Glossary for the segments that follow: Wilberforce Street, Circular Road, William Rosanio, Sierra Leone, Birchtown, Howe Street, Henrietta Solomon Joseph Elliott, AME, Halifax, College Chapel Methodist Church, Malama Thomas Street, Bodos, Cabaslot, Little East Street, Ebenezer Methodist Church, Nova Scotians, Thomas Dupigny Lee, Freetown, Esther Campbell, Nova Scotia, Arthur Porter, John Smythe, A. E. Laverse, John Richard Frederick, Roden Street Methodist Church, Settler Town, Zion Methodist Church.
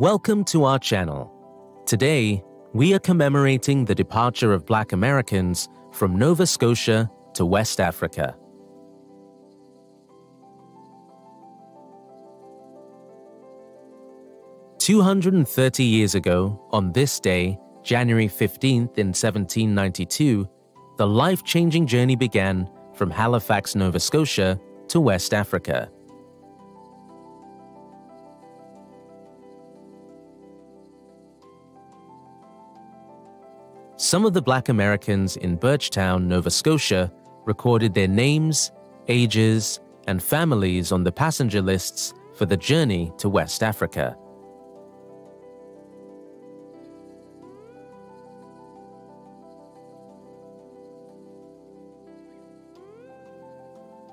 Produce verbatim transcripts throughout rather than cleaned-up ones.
Welcome to our channel. Today, we are commemorating the departure of Black Americans from Nova Scotia to West Africa. two hundred thirty years ago, on this day, January fifteenth in seventeen ninety-two, the life-changing journey began from Halifax, Nova Scotia to West Africa. Some of the Black Americans in Birchtown, Nova Scotia, recorded their names, ages, and families on the passenger lists for the journey to West Africa.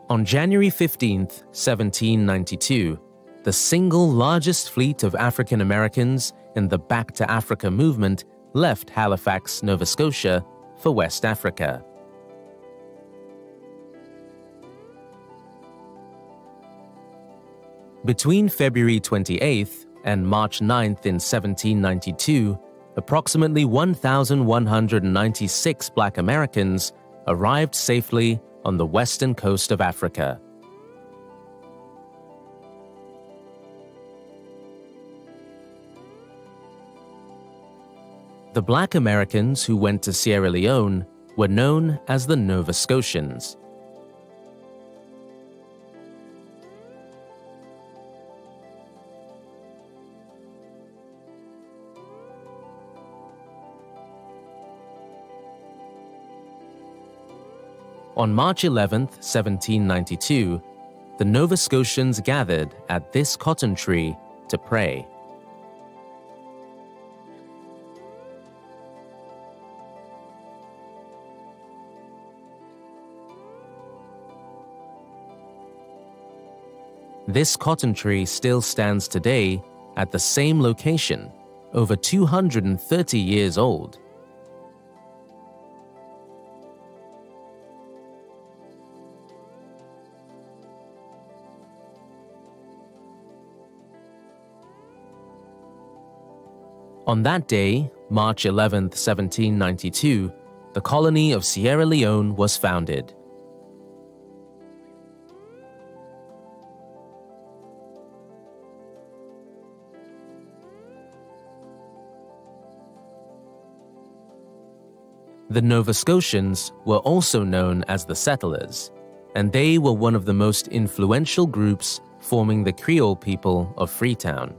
On January fifteenth, seventeen ninety-two, the single largest fleet of African Americans in the Back to Africa movement left Halifax, Nova Scotia, for West Africa. Between February twenty-eighth and March ninth in seventeen ninety-two, approximately one thousand one hundred ninety-six Black Americans arrived safely on the western coast of Africa. The Black Americans who went to Sierra Leone were known as the Nova Scotians. On March eleventh, seventeen ninety-two, the Nova Scotians gathered at this cotton tree to pray. This cotton tree still stands today at the same location, over two hundred thirty years old. On that day, March eleventh, seventeen ninety-two, the colony of Sierra Leone was founded. The Nova Scotians were also known as the settlers, and they were one of the most influential groups forming the Creole people of Freetown.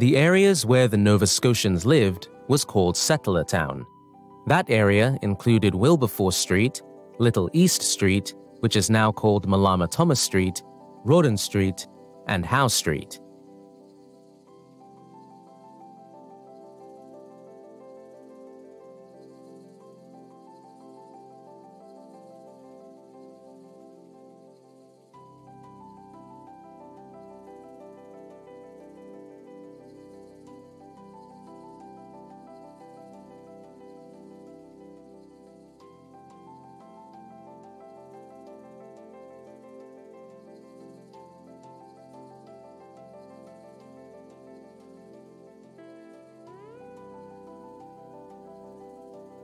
The areas where the Nova Scotians lived was called Settler Town. That area included Wilberforce Street, Little East Street, which is now called Malama Thomas Street, Roden Street, and Howe Street.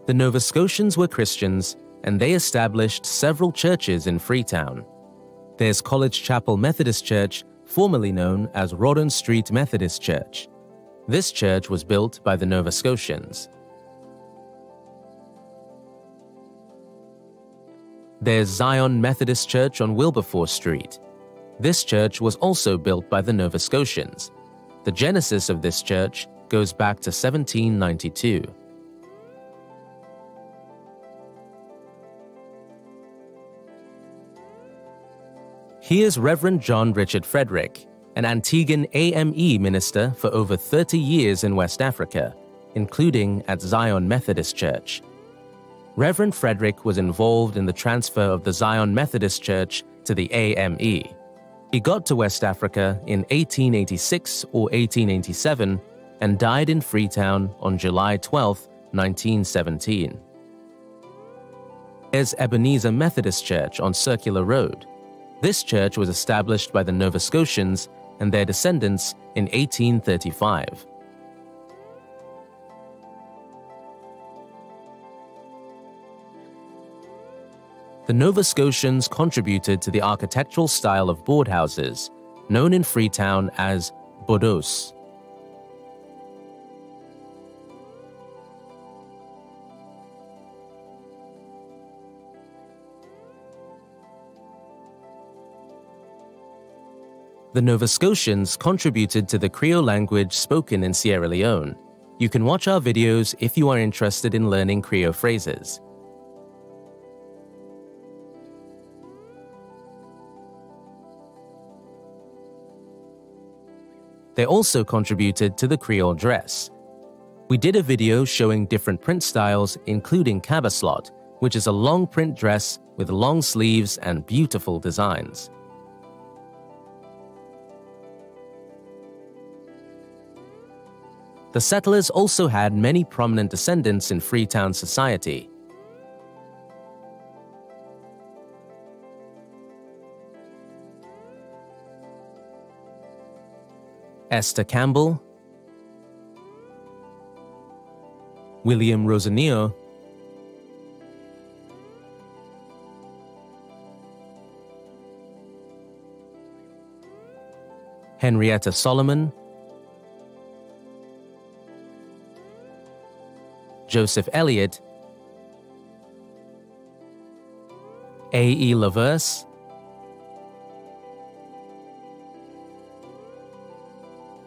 The Nova Scotians were Christians, and they established several churches in Freetown. There's College Chapel Methodist Church, formerly known as Roden Street Methodist Church. This church was built by the Nova Scotians. There's Zion Methodist Church on Wilberforce Street. This church was also built by the Nova Scotians. The genesis of this church goes back to seventeen ninety-two. Here's Reverend John Richard Frederick, an Antiguan A M E minister for over thirty years in West Africa, including at Zion Methodist Church. Reverend Frederick was involved in the transfer of the Zion Methodist Church to the A M E. He got to West Africa in eighteen eighty-six or eighteen eighty-seven and died in Freetown on July twelfth, nineteen seventeen. is Ebenezer Methodist Church on Circular Road. This church was established by the Nova Scotians and their descendants in eighteen thirty-five. The Nova Scotians contributed to the architectural style of board houses, known in Freetown as Bodos. The Nova Scotians contributed to the Creole language spoken in Sierra Leone. You can watch our videos if you are interested in learning Creole phrases. They also contributed to the Creole dress. We did a video showing different print styles, including Cabaslot, which is a long print dress with long sleeves and beautiful designs. The settlers also had many prominent descendants in Freetown society. Esther Campbell, William Rosanio, Henrietta Solomon, Joseph Elliott, A. E. Laverse,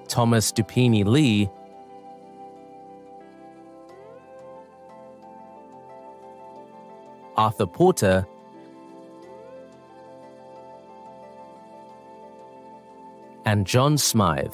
Thomas Dupigny Lee, Arthur Porter, and John Smythe.